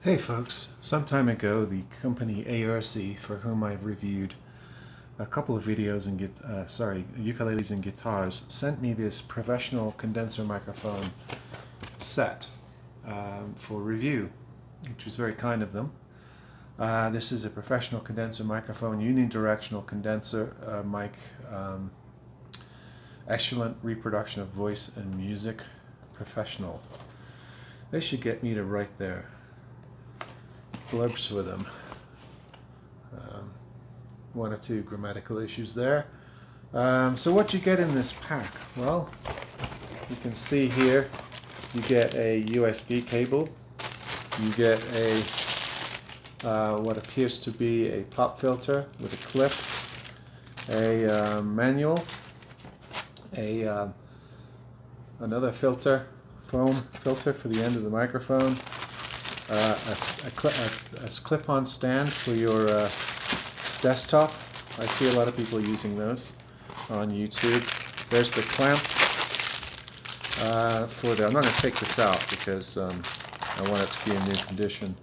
Hey folks, some time ago the company ARC, for whom I've reviewed a couple of videos and ukuleles and guitars, sent me this professional condenser microphone set for review, which was very kind of them. This is a professional condenser microphone, unidirectional condenser mic, excellent reproduction of voice and music, professional. They should get me to write there blurbs with them. One or two grammatical issues there. So what you get in this pack? Well, you can see here you get a USB cable, you get a what appears to be a pop filter with a clip, a manual, another filter, foam filter for the end of the microphone, a clip-on stand for your desktop. I see a lot of people using those on YouTube. There's the clamp for the... I'm not going to take this out because I want it to be in new condition.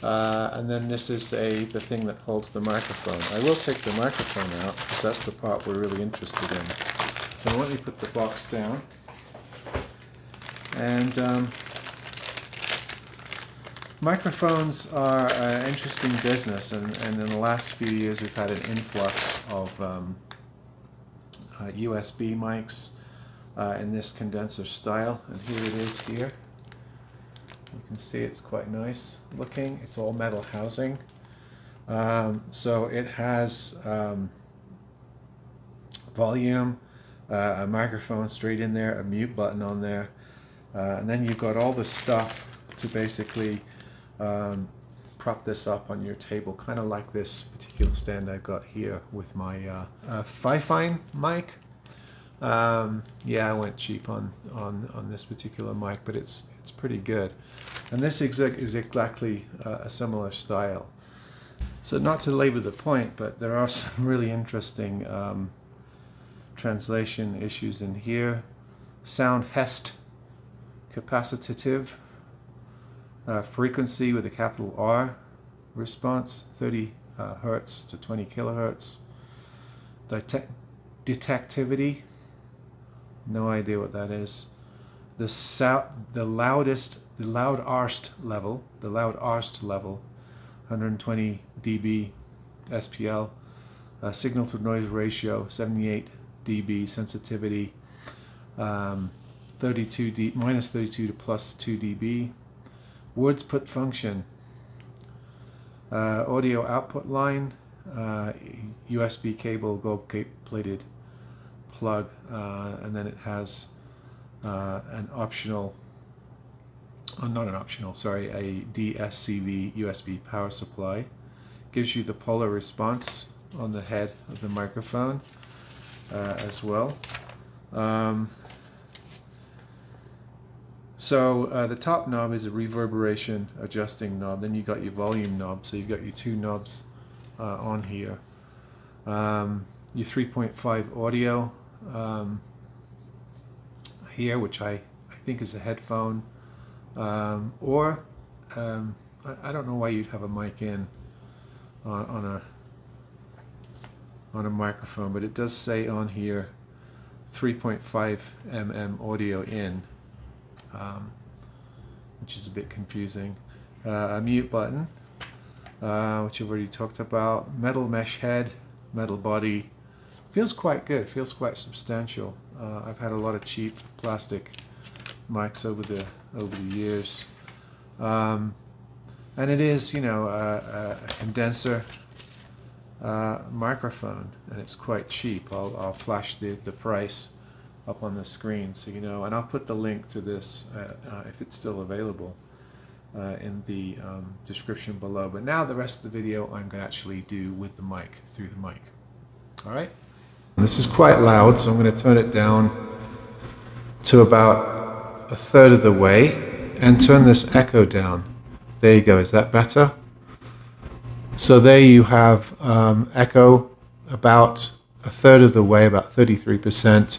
And then this is the thing that holds the microphone. I will take the microphone out because that's the part we're really interested in. So let me put the box down and... Microphones are an interesting business, and in the last few years we've had an influx of USB mics in this condenser style, and here it is here. You can see it's quite nice looking. It's all metal housing. So it has volume, a microphone straight in there, a mute button on there, and then you've got all the stuff to basically prop this up on your table, kind of like this particular stand I've got here with my Fifine mic. Yeah, I went cheap on this particular mic, but it's pretty good. And this is exactly a similar style. So not to labor the point, but there are some really interesting translation issues in here. Sound hest, capacitative. Frequency with a capital R response, 30 hertz to 20 kilohertz. Detectivity, no idea what that is. The loud arst level, 120 dB SPL. Signal to noise ratio, 78 dB sensitivity. 32 to plus 2 dB. Words put function, audio output line, USB cable, gold plated plug, and then it has a DSCV USB power supply. Gives you the polar response on the head of the microphone as well. So the top knob is a reverberation adjusting knob. Then you've got your volume knob, so you've got your two knobs on here. Your 3.5 audio here, which I think is a headphone. I don't know why you'd have a mic in on a microphone, but it does say on here 3.5 mm audio in. Which is a bit confusing. A mute button, which I've already talked about. Metal mesh head, metal body. Feels quite good, feels quite substantial. I've had a lot of cheap plastic mics over the years. And it is, you know, a condenser microphone, and it's quite cheap. I'll flash the price up on the screen, so you know, and I'll put the link to this if it's still available in the description below. But now the rest of the video I'm going to actually do with the mic, through the mic. All right, this is quite loud, so I'm going to turn it down to about a third of the way and turn this echo down. There you go. Is that better? So there you have echo about a third of the way, about 33%.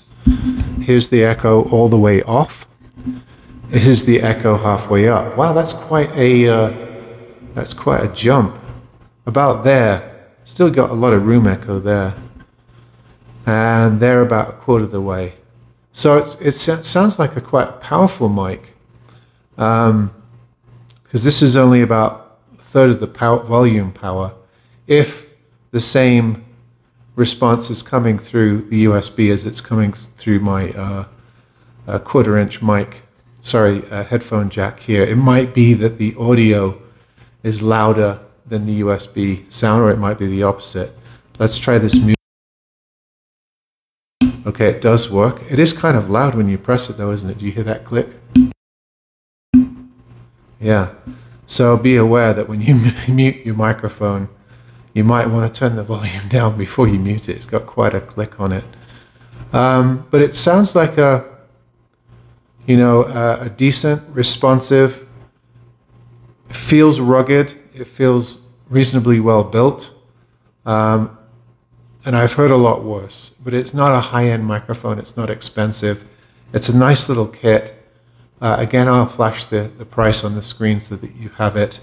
Here's the echo all the way off. Here's the echo halfway up. Wow, that's quite a That's quite a jump. About there. Still got a lot of room echo there. And they're about a quarter of the way. So it sounds like a quite powerful mic. Because this is only about a third of the power, volume power, if the same response is coming through the USB as it's coming through my quarter-inch mic, headphone jack here. It might be that the audio is louder than the USB sound, or it might be the opposite. Let's try this music. Okay, it does work. It is kind of loud when you press it though, isn't it? Do you hear that click? Yeah, so be aware that when you mute your microphone, you might want to turn the volume down before you mute it. It's got quite a click on it. But it sounds like a decent, responsive, it feels rugged, it feels reasonably well built. And I've heard a lot worse, but it's not a high-end microphone, it's not expensive. It's a nice little kit. Again, I'll flash the price on the screen so that you have it.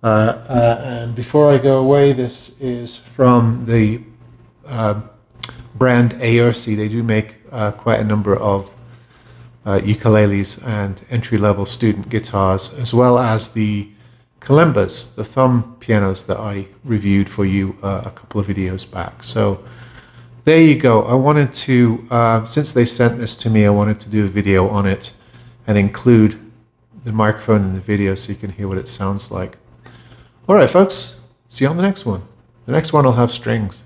And before I go away, this is from the brand Aiersi. They do make quite a number of ukuleles and entry-level student guitars, as well as the kalembas, the thumb pianos that I reviewed for you a couple of videos back. So there you go. I wanted to, since they sent this to me, I wanted to do a video on it and include the microphone in the video so you can hear what it sounds like. All right, folks, see you on the next one. The next one will have strings.